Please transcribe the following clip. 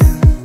again.